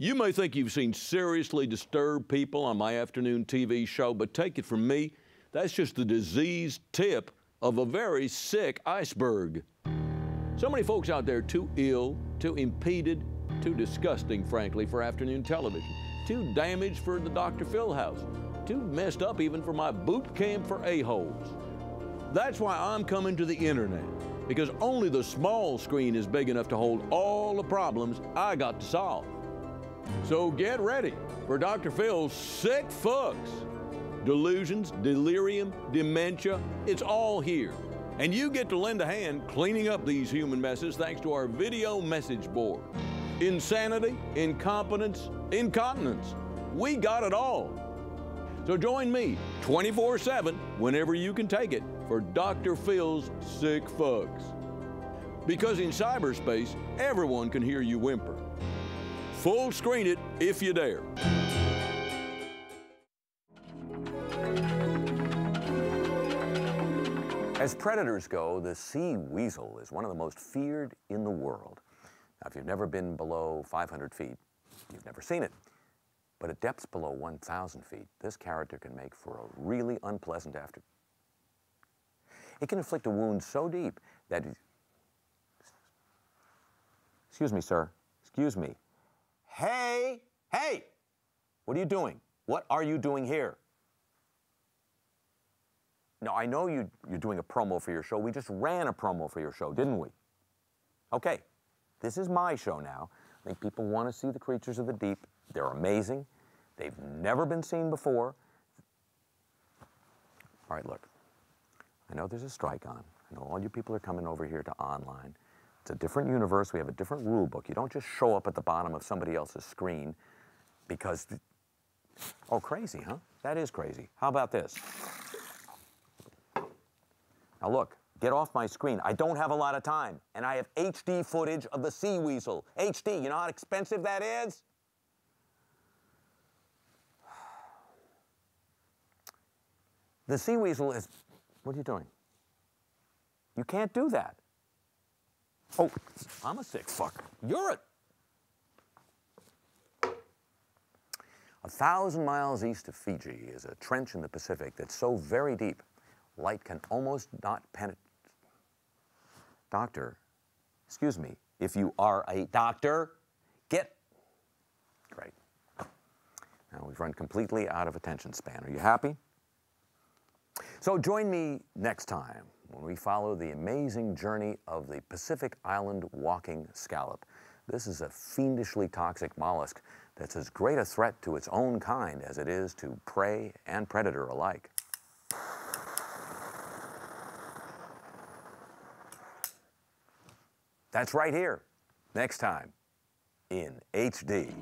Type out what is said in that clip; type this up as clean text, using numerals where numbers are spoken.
You may think you've seen seriously disturbed people on my afternoon TV show, but take it from me, that's just the diseased tip of a very sick iceberg. So many folks out there too ill, too impeded, too disgusting, frankly, for afternoon television, too damaged for the Dr. Phil house, too messed up even for my boot camp for a-holes. That's why I'm coming to the internet, because only the small screen is big enough to hold all the problems I got to solve. So get ready for Dr. Phil's sick fucks. Delusions, delirium, dementia, it's all here. And you get to lend a hand cleaning up these human messes thanks to our video message board. Insanity, incompetence, incontinence. We got it all. So join me 24/7, whenever you can take it, for Dr. Phil's sick fucks. Because in cyberspace, everyone can hear you whimper. Full screen it if you dare. As predators go, the sea weasel is one of the most feared in the world. Now, if you've never been below 500 feet, you've never seen it. But at depths below 1,000 feet, this character can make for a really unpleasant afternoon. It can inflict a wound so deep that... Excuse me, sir. Excuse me. Hey! Hey! What are you doing? What are you doing here? No, I know you're doing a promo for your show. We just ran a promo for your show, didn't we? Okay. This is my show now. I think people want to see the creatures of the deep. They're amazing. They've never been seen before. All right, look. I know there's a strike on. I know all you people are coming over here to online. It's a different universe. We have a different rule book. You don't just show up at the bottom of somebody else's screen because... Oh, crazy, huh? That is crazy. How about this? Now look, get off my screen. I don't have a lot of time, and I have HD footage of the sea weasel. HD, you know how expensive that is? The sea weasel is... What are you doing? You can't do that. Oh, I'm a sick fuck. You're it. 1,000 miles east of Fiji is a trench in the Pacific that's so very deep, light can almost not penetrate. Doctor, excuse me, if you are a doctor, get... Great. Now we've run completely out of attention span. Are you happy? So join me next time when we follow the amazing journey of the Pacific Island walking scallop. This is a fiendishly toxic mollusk that's as great a threat to its own kind as it is to prey and predator alike. That's right here, next time in HD.